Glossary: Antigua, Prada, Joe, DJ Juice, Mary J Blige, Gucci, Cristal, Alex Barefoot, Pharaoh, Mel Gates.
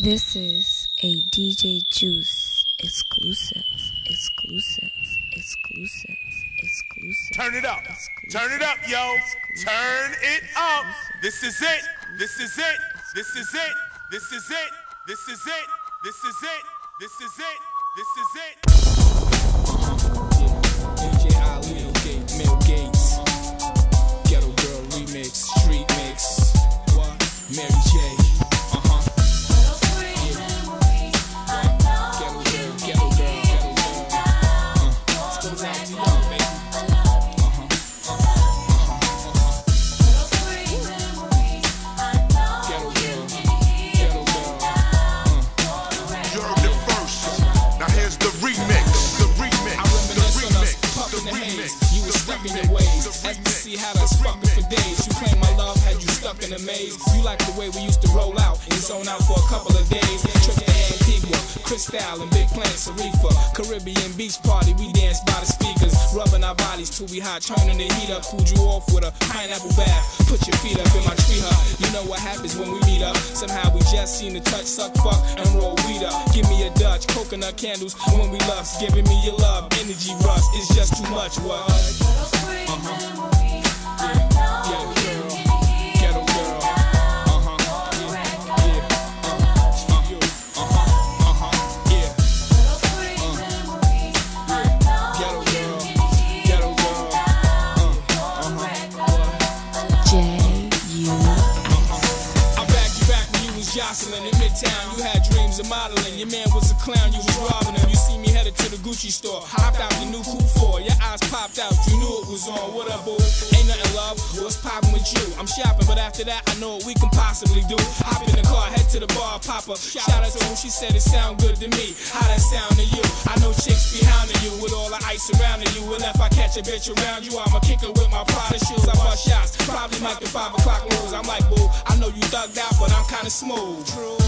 This is a DJ Juice exclusive. Turn it up. Turn it up, yo. Turn it up. This is it. This is it. This is it. This is it. This is it. This is it. This is it. This is it. DJ Juice, Mel Gates, Ghetto Girl remix, street mix. What? Mary J. In a maze, you like the way we used to roll out and zone out for a couple of days. Trip to Antigua, Cristal and Big Plant Sarifa, Caribbean beach party. We danced by the speakers, rubbing our bodies till we hot, turning the heat up. Cooled you off with a pineapple bath. Put your feet up in my tree hut. You know what happens when we meet up. Somehow we just seem to touch, suck, fuck, and roll weed up. Give me a Dutch, coconut candles when we lust, giving me your love, energy rush. It's just too much. What? Jostling in Midtown, you had dreams of modeling. Your man was a clown, you was robbing him. You see me headed to the Gucci store, hopped out your new coupe for. Your eyes popped out, you knew it was on. What up, boo? Ain't nothing, love. What's poppin' with you? I'm shopping, but after that, I know what we can possibly do. Hop in the car, head to the bar, popper. Shout out to who she said it sound good to me. How that sound to you? I know chicks behind you with all the ice surrounding you. And if I catch a bitch around you, I'ma kick her with my Prada shoes. I bust shots, probably like the 5 o'clock news. I'm like, boo, I know you thugged out, but I'm kinda smooth. True.